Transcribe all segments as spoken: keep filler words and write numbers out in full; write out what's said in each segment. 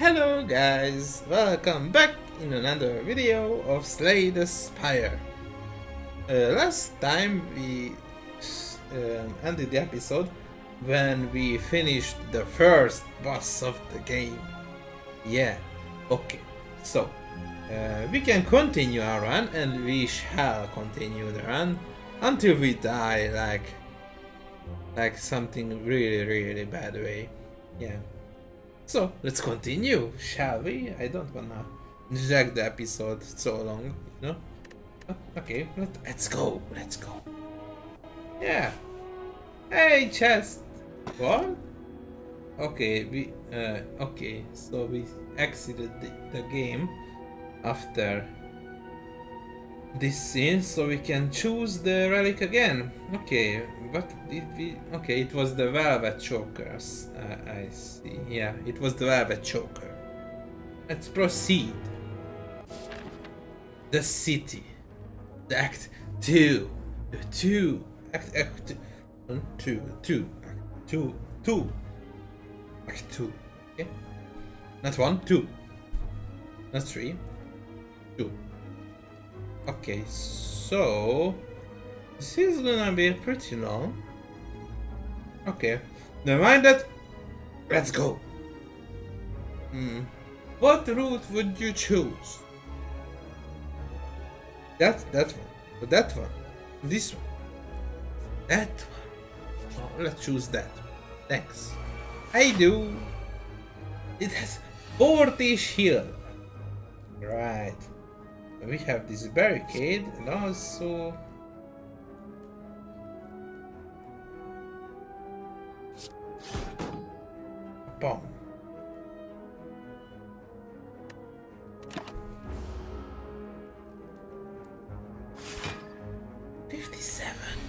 Hello guys, welcome back in another video of Slay the Spire. Uh, last time we um, ended the episode when we finished the first boss of the game. Yeah, okay, so uh, we can continue our run, and we shall continue the run until we die like like something really really bad way. Yeah. So, let's continue, shall we? I don't wanna drag the episode so long, you know? Okay, let's go, let's go. Yeah. Hey, chest! What? Okay, we... Uh, okay, so we exited the, the game after this scene, so we can choose the relic again. Okay, what did we... Okay, it was the Velvet Choker. Uh, I see. Yeah, it was the Velvet Choker. Let's proceed. The city. The act two. The two. Act, act two. One, two. Two. Act two. Two. Act two. Okay. Not one. Two. Not three. Two. Okay, so this is gonna be pretty long. Okay, never mind that. Let's go. Hmm. What route would you choose? That that one, that one, this one, that one. Oh, let's choose that. Thanks. I do. It has forty shield. Right. We have this barricade, and also a bomb. fifty-seven.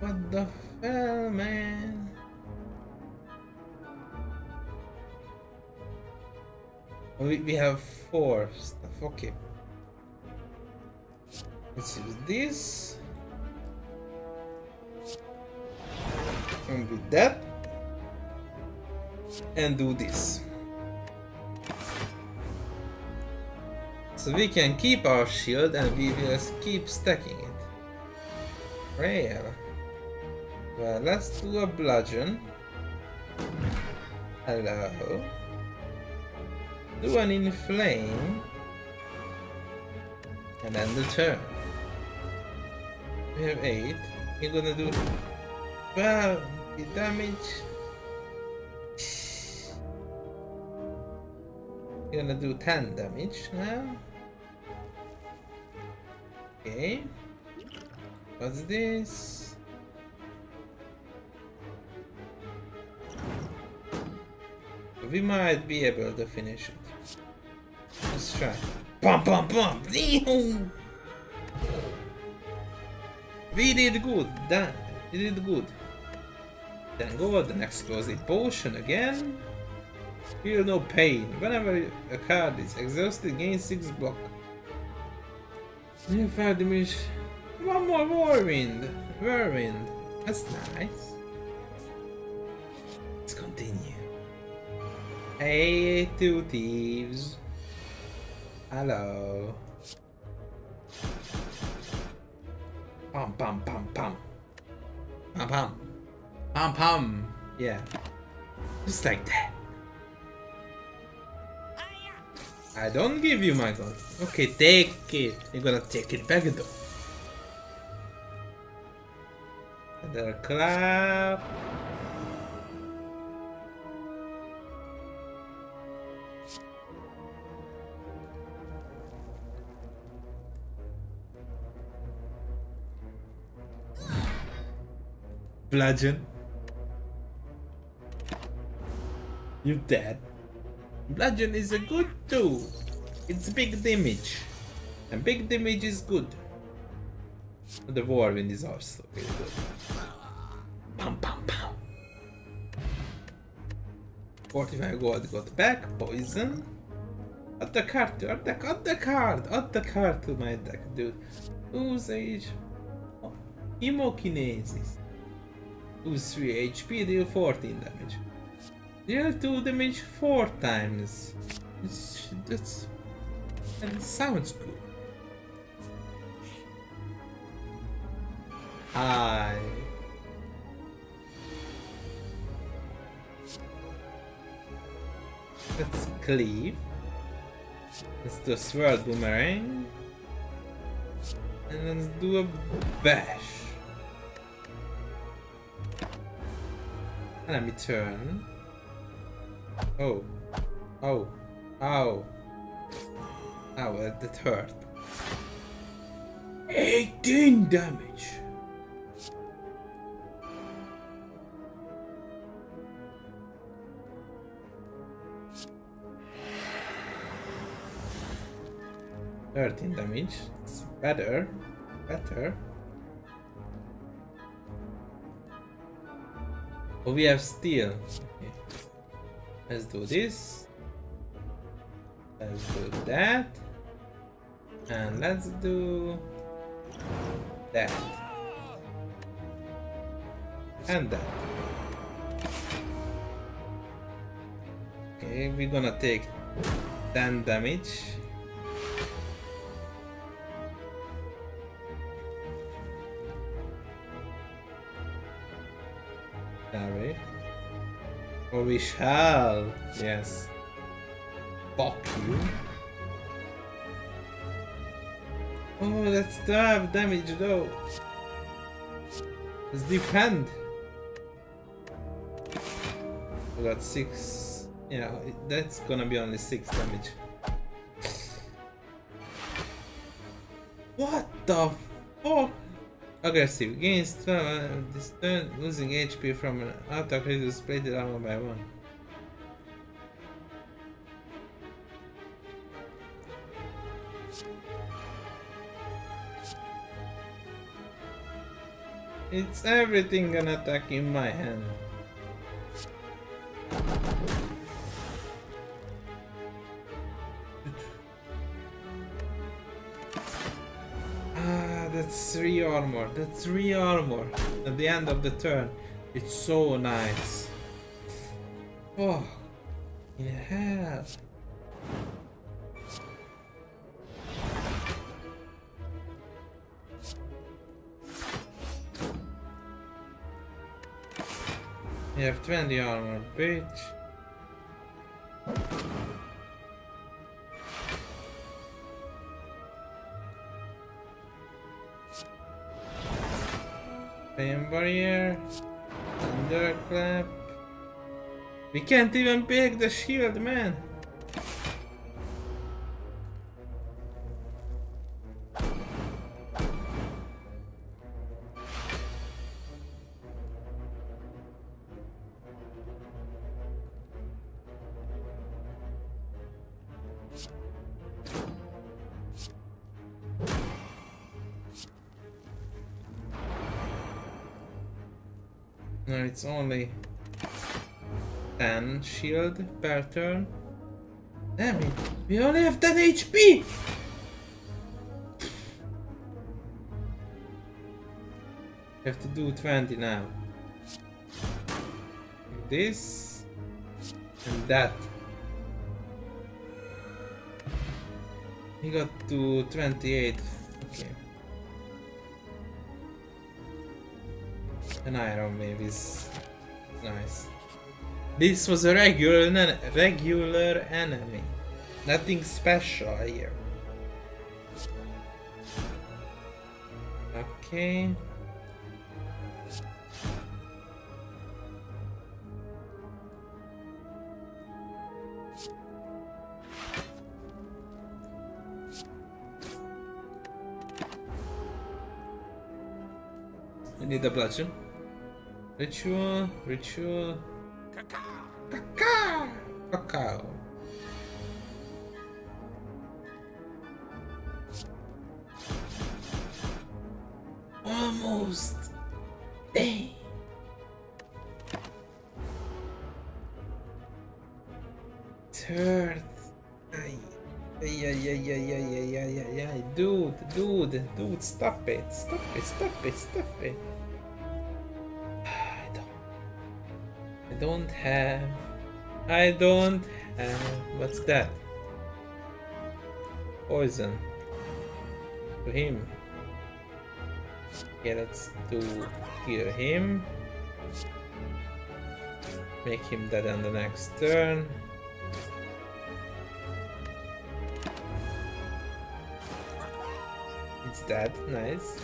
What the hell, man? We, we have four stuff. Okay. Let's use this. And do that. And do this. So we can keep our shield and we will keep stacking it. Well. Well, let's do a bludgeon. Hello. Do an inflame. And then the turn. We have eight. We're gonna do twelve the damage. We're gonna do ten damage now. Okay. What's this? We might be able to finish it. Let's try. Bum bum bum! We did good. Done. We did good. Then go with the next closed potion again. Feel no pain. Whenever a card is exhausted, gain six block. New five damage. One more whirlwind. Whirlwind. That's nice. Let's continue. Hey, two thieves. Hello. Pam pam pam pam. Pam pam. Pam pam. Yeah. Just like that. I don't give you my gun. Okay, take it. You're gonna take it back though. Thunder clap. Bludgeon. You're dead. Bludgeon is a good tool. It's big damage. And big damage is good. The whirlwind is also really good. Pam pam pam. forty-five gold got back. Poison. Add the card to our deck. Add the card. Add the card to my deck, dude. Usage. Oh, Emokinesis. Lose three H P, deal fourteen damage. Deal two damage four times. It's, that's and it sounds good. I. Let's cleave. Let's do a sword boomerang. And let's do a bash. And let me turn. Oh. Oh. Ow. Ow, that, that hurt. eighteen damage! thirteen damage. It's better. Better. Oh, we have steel. Okay. Let's do this. Let's do that. And let's do that. And that. Okay, we're gonna take ten damage. Or we shall, yes. Fuck you. Oh, that's twelve damage though. Let's defend. We got six. Yeah, that's gonna be only six damage. What the fuck? Aggressive. Gains twelve this turn, losing H P from an attack reduces plated armor by one. It's everything an attack in my hand. That's three armor, that's three armor at the end of the turn. It's so nice. Oh, in hell. You have twenty armor, bitch. Flame barrier, Thunder Clap. We can't even pick the shield, man. It's only ten shield per turn. Damn it, we only have ten H P! We have to do twenty now. This and that. We got to twenty-eight. Okay. An Iron Wave is nice. This was a regular, regular enemy. Nothing special here. Okay. I need a bludgeon. Ritual, ritual, cacao, cacao, cacao. Almost. Dang. Third. Ay, ay, ay, ay, ay, ay, ay, ay, ay, dude, dude, dude, stop it, stop it, stop it, stop it. I don't have I don't... Uh, what's that? Poison. To him. Yeah, that's to kill him. Make him dead on the next turn. It's dead, nice.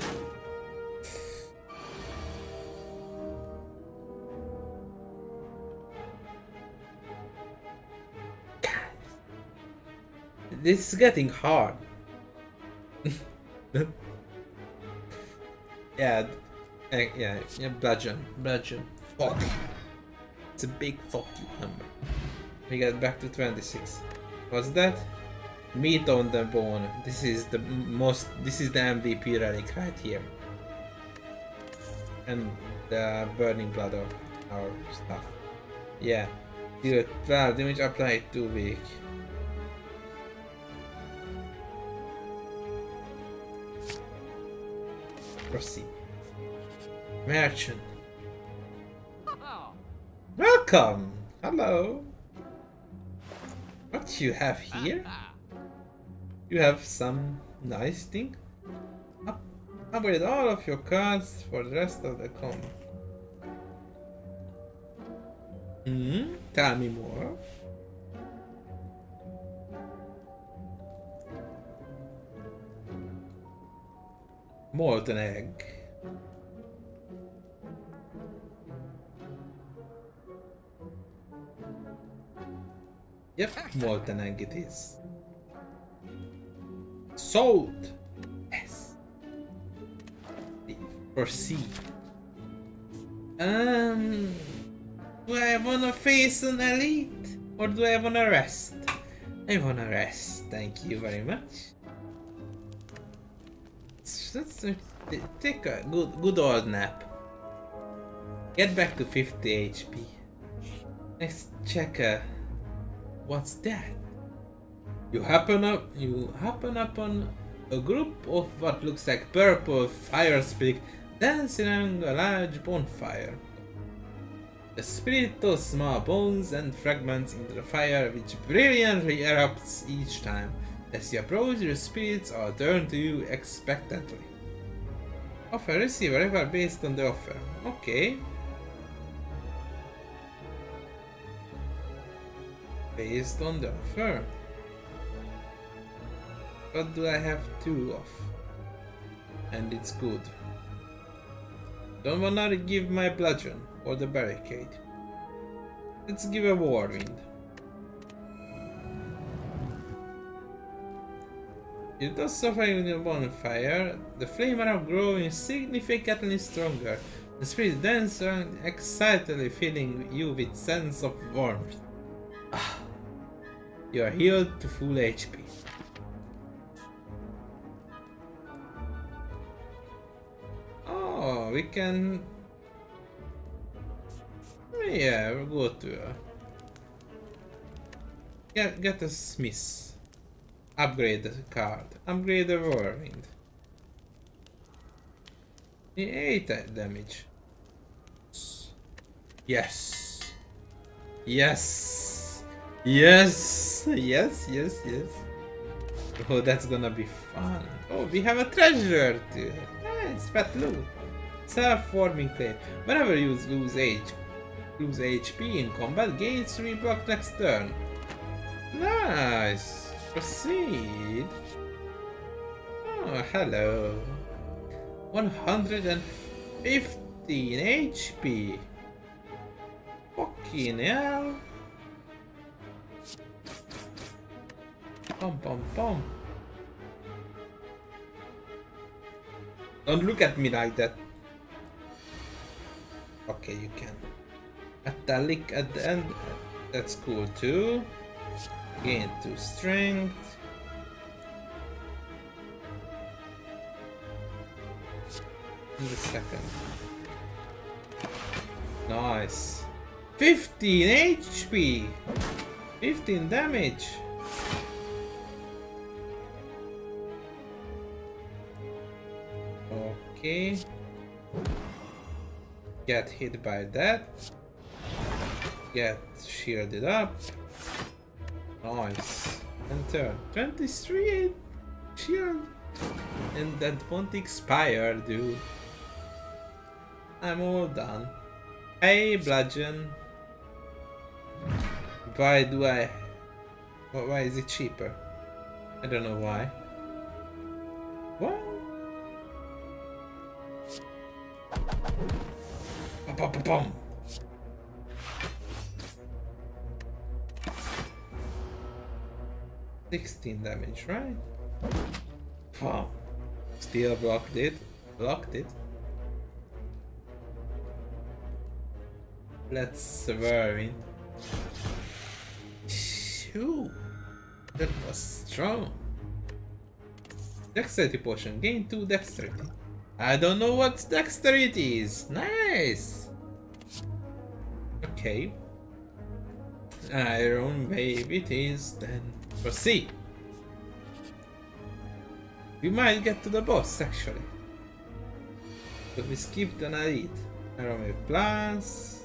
This is getting hard. Yeah, yeah, yeah, bludgeon, bludgeon. Fuck. It's a big fuck you number. We got back to twenty-six. What's that? Meat on the Bone. This is the most. This is the M V P relic right here. And the Burning Blood of our stuff. Yeah. Deal twelve damage, apply it too weak. Proceed. Merchant. Oh. Welcome. Hello. What do you have here? You have some nice thing. Up upgrade all of your cards for the rest of the comp. Hmm. Tell me more. Molten Egg. Yep, Molten Egg it is. Sold! Yes. Proceed. Um... Do I wanna face an elite? Or do I wanna rest? I wanna rest, thank you very much. Let's take a good, good old nap. Get back to fifty H P. Let's check. Uh, what's that? You happen up. You happen upon a group of what looks like purple fire spirits dancing around a large bonfire. The spirit tosses small bones and fragments into the fire, which brilliantly erupts each time. As you approach, your spirits are turned to you expectantly. Offer receive a reward based on the offer. Okay. Based on the offer. What do I have two of? And it's good. Don't wanna give my bludgeon or the barricade. Let's give a whirlwind. You toss something in your bonfire, the flame around growing significantly stronger. The spirit dances around excitedly, filling you with sense of warmth. Ah, you are healed to full H P. Oh, we can... Yeah, we'll go to her. Get, get a smith. Upgrade the card. Upgrade the whirlwind. eight damage. Yes. Yes. Yes. Yes, yes, yes. Oh, that's gonna be fun. Oh, we have a treasure too. Nice, fat loot. Self-forming Clay. Whenever you lose H P, lose H P in combat, gain three block next turn. Nice. Proceed. Oh, hello. one hundred fifteen H P. Fucking hell. Pom pom pom. Don't look at me like that. Okay, you can. Metallic at the end. That's cool too. Gain two strength. In the second. Nice. fifteen H P. fifteen damage. Okay. Get hit by that. get shielded up. Nice. And turn. twenty-three shield. And that won't expire, dude. I'm all done. Hey, bludgeon. Why do I... Why is it cheaper? I don't know why. What? Ba-ba-ba-bum. sixteen damage, right? Wow. Still blocked it. Blocked it. Let's swerve in. Shoo! That was strong. Dexterity potion. Gain two dexterity. I don't know what dexterity is. Nice! Okay. Iron Wave it is, then proceed. We might get to the boss actually. But we skipped an elite. Iron Wave plus.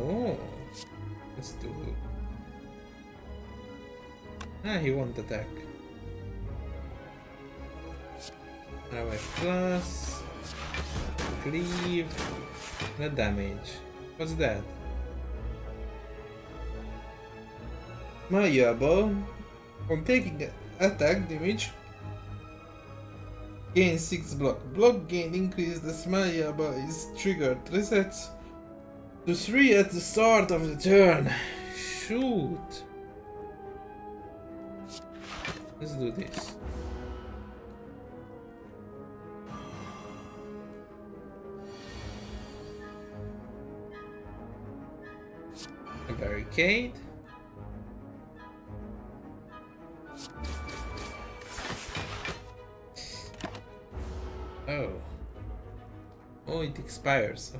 Oh. Let's do it. Ah, he won't attack. Iron Wave plus. Cleave. No damage. What's that? Malleable. From taking attack damage, gain six block. Block gain increase as malleable is triggered. Resets to three at the start of the turn. Shoot. Let's do this. A barricade. Oh. Oh, it expires.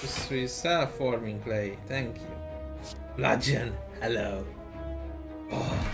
Just three self-forming clay. Thank you. Bludgeon. Hello. Oh.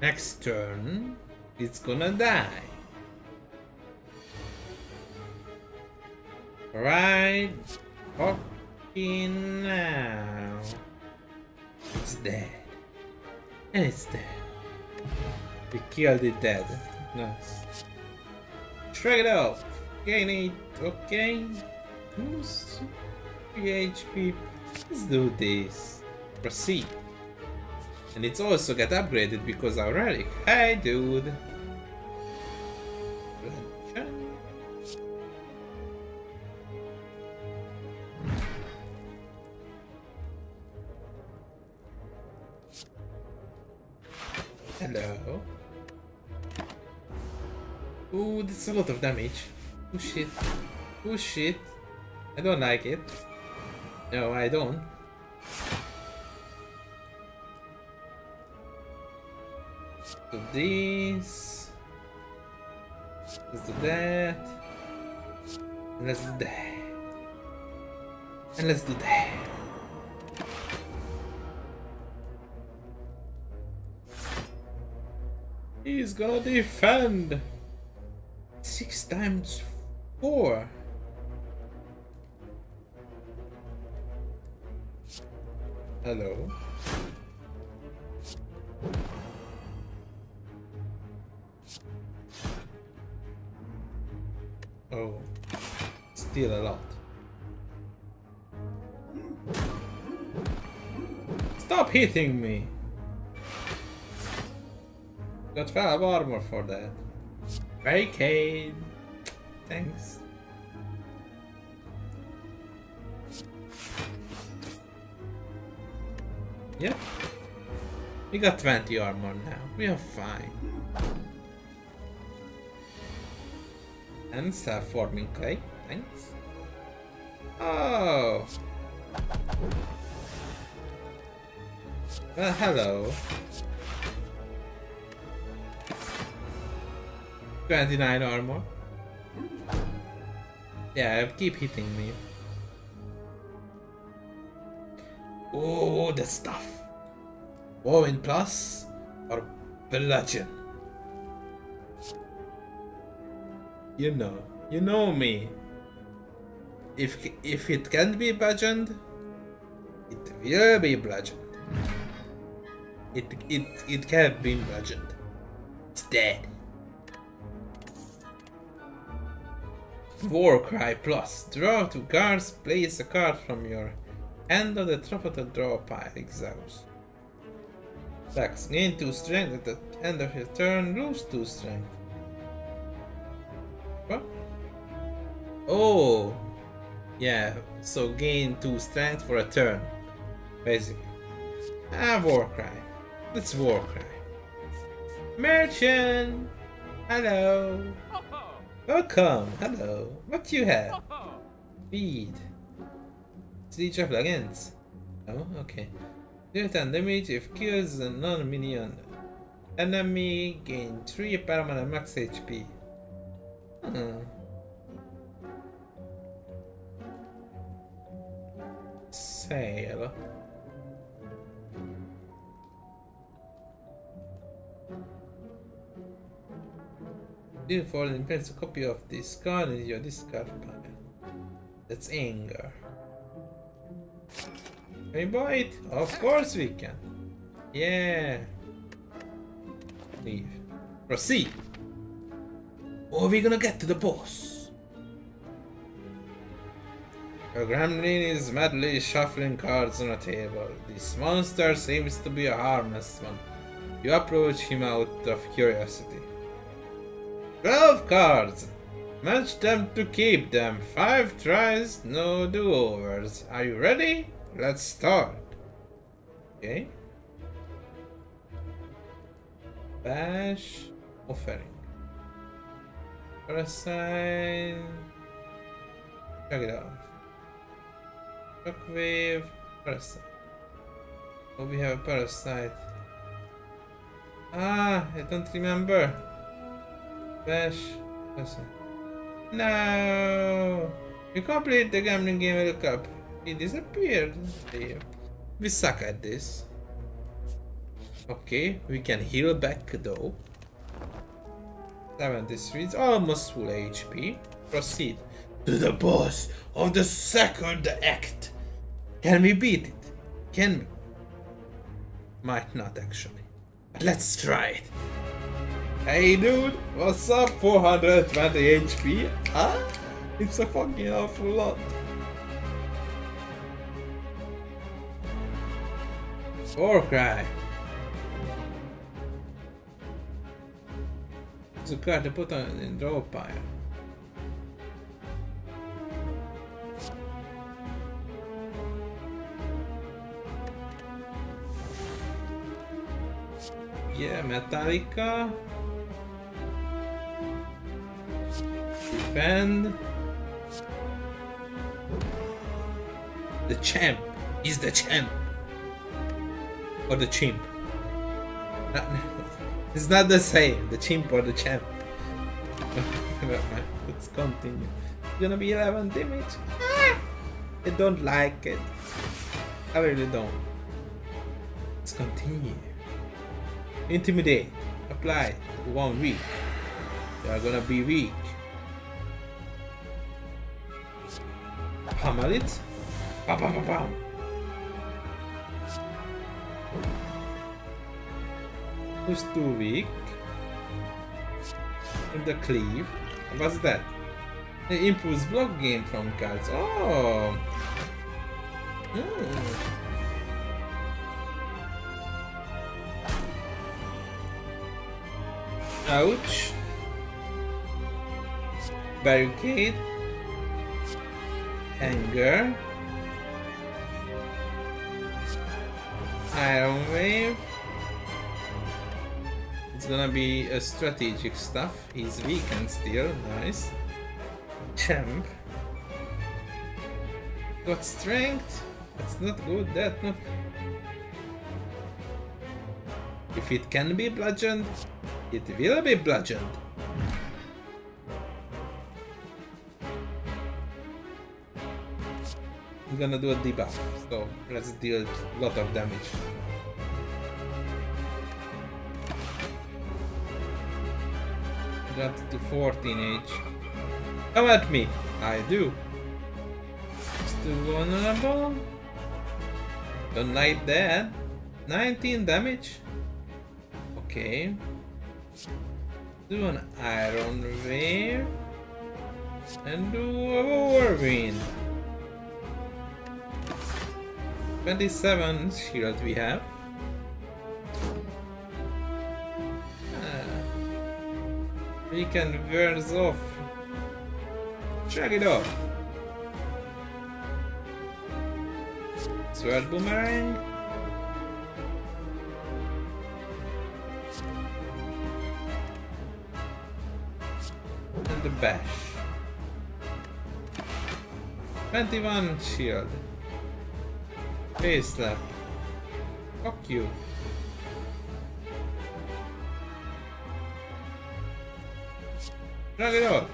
Next turn, it's gonna die. Right fucking now. It's dead. And it's dead. We killed it dead. Nice. Shrug it off. Gain it. Okay. three H P. Let's do this. Proceed. And it's also got upgraded because our relic. Hey, dude. Hello. Ooh, that's a lot of damage. Oh shit. Oh shit. I don't like it. No, I don't. Do this. Let's do that. And let's do that. And let's do that. He's gonna defend. Six times four. Hello. Oh, still a lot. Stop hitting me! Got five armor for that. Barricade! Thanks. Yep. We got twenty armor now. We are fine. And self-forming clay. Thanks. Oh. Well, hello. twenty-nine armor. Yeah, keep hitting me. Oh, the stuff. Warwind plus or bludgeon. You know, you know me. If if it can't be bludgeoned, it will be bludgeoned. It it it can't be bludgeoned. It's dead. Warcry plus draw two cards. Place a card from your hand on the top of the draw pile. Exiles. Flex. Gain two strength at the end of your turn. Lose two strength. What? Oh, yeah. So gain two strength for a turn, basically. Ah, Warcry. That's Warcry. Merchant. Hello. Welcome. Hello. What you have? Speed. Siege of Legends. Oh, okay. Do ten damage if kills a non-minion enemy. Gain three permanent max H P. Hmm. Sail. Deal for and place a copy of this card in your discard pile. That's Anger. Can we buy it? Of course we can. Yeah. Leave. Proceed. Or are we gonna get to the boss? A gremlin is madly shuffling cards on a table. This monster seems to be a harmless one. You approach him out of curiosity. twelve cards! Match them to keep them. five tries, no do-overs. Are you ready? Let's start. Okay. Bash. Offering. Parasite. Check it out. Shockwave. Parasite. Oh, we have a parasite. Ah, I don't remember. Bash. Parasite. No! You complete the gambling game with a cup. It disappeared. We suck at this. Okay, we can heal back though. seventy-three, it's almost full H P. Proceed to the boss of the second act. Can we beat it? Can we? Might not actually. But let's try it. Hey dude, what's up? four hundred twenty H P? Huh? It's a fucking awful lot. Warcry. The card to put on in draw pile. Yeah, Metallica. Defend. The champ is the champ, or the chimp. Not It's not the same, the chimp or the champ. Let's continue. It's gonna be eleven damage. Ah! I don't like it. I really don't. Let's continue. Intimidate. Apply for one week. You are gonna be weak. Hammer it. Bam, bam, bam, bam. Who's too weak? And the cleave. What's that? It improves block game from cards. Oh! Mm. Ouch! Barricade. Anger. Iron Wave. It's gonna be a strategic stuff. He's weak and still nice. champ. Got strength. That's not good. That not. If it can be bludgeoned, it will be bludgeoned. I'm gonna do a debuff, so let's deal a lot of damage. Got to fourteen H. Come at me! I do. Still vulnerable. Don't like that. nineteen damage. Okay. Do an Iron Wave. And do a Whirlwind. twenty-seven shield we have. We can verse off. Check it off. Sword Boomerang. And the bash. twenty-one shield. Face slap. Fuck you. Drag it off.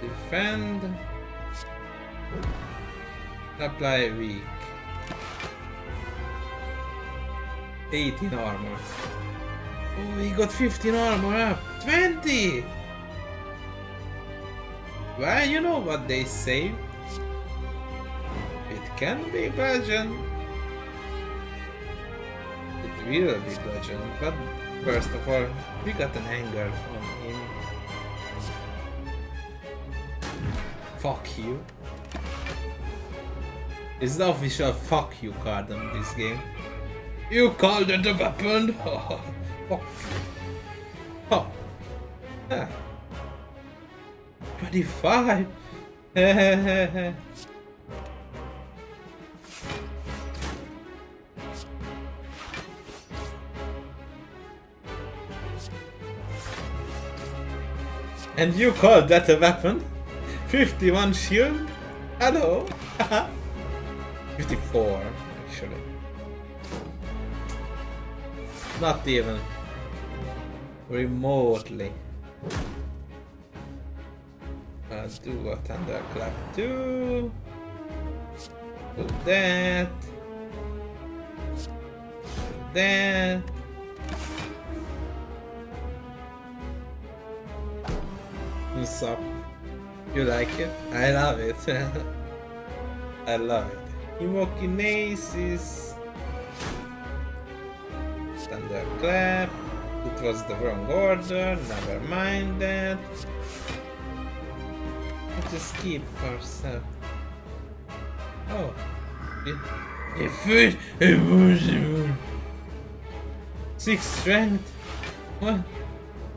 Defend. Apply weak. eighteen armor. Oh, he got fifteen armor up. twenty! Well, you know what they say. It can be bludgeoned. Will be bludgeoned, but first of all, we got an anger on him. Fuck you. It's the official fuck you card on this game. You called it a weapon! Oh, fuck you. Oh. Ah. twenty-five! And you call that a weapon? fifty-one shield? Hello? fifty-four, actually. Not even remotely. I'll do a Thunder Clap too. Do that. Do that. What's up? You like it? I love it. I love it. Emokinesis. Thunder Clap. It was the wrong order. Never mind that. Let's just keep ourselves. Oh. It food. Six strength. What?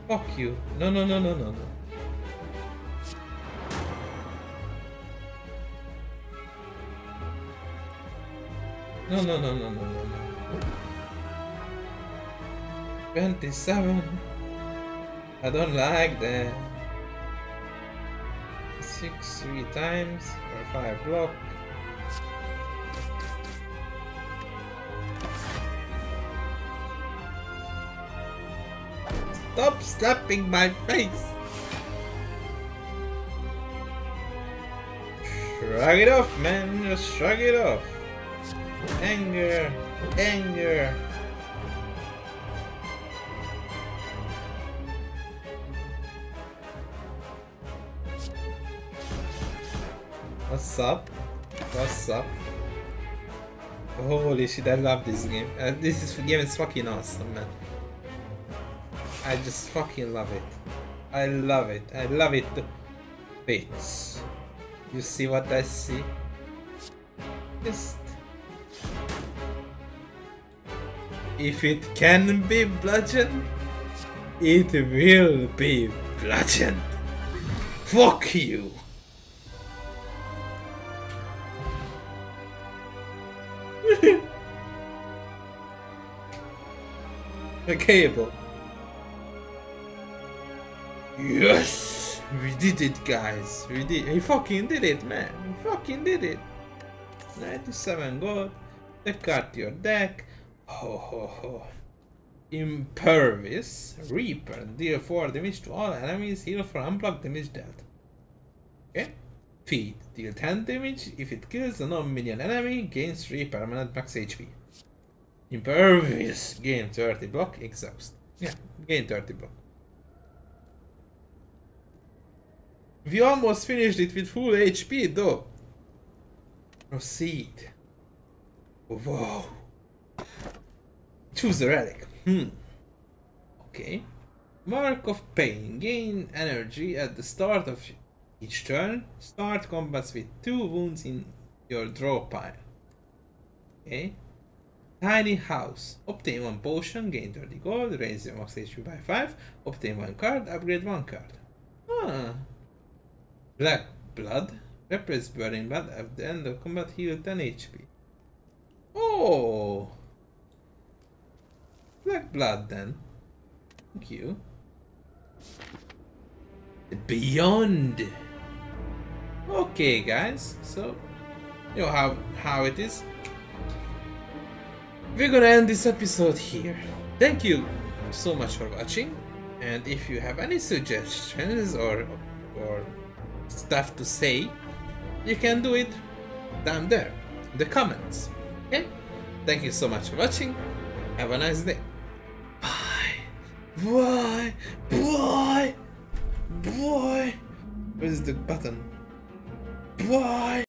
Fuck you. No, no, no, no, no, no. No, no, no, no, no, no, no. twenty-seven. I don't like that. six, three times, or five block. Stop slapping my face! Shrug it off, man, just shrug it off. Anger, anger. What's up? What's up? Holy shit, I love this game. Uh, this is, game is fucking awesome, man. I just fucking love it. I love it. I love it to bits. You see what I see? Just if it can be bludgeoned, it will be bludgeoned. Fuck you. A cable. Yes! We did it, guys. We did. We fucking did it, man. We fucking did it. ninety-seven gold. Check out your deck. Ho ho ho. Impervious. Reaper. Deal four damage to all enemies. Heal for unblocked damage dealt. Okay. Feed. Deal ten damage. If it kills a non-minion enemy, gains three permanent max H P. Impervious. Gain thirty block. Exhaust. Yeah. Gain thirty block. We almost finished it with full H P though. Proceed. Whoa. Choose a relic. Hmm. Okay. Mark of Pain. Gain energy at the start of each turn. Start combats with two wounds in your draw pile. Okay. Tiny House. Obtain one potion. Gain thirty gold. Raise your max H P by five. Obtain one card. Upgrade one card. Ah. Black Blood, repress Burning Blood at the end of combat, heal ten H P. Oh! Black Blood then. Thank you. Beyond! Okay guys, so you know how, how it is. We're gonna end this episode here. Thank you so much for watching, and if you have any suggestions or or stuff to say, you can do it down there in the comments. Okay, thank you so much for watching. Have a nice day. Bye bye bye bye. Where's the button? Bye.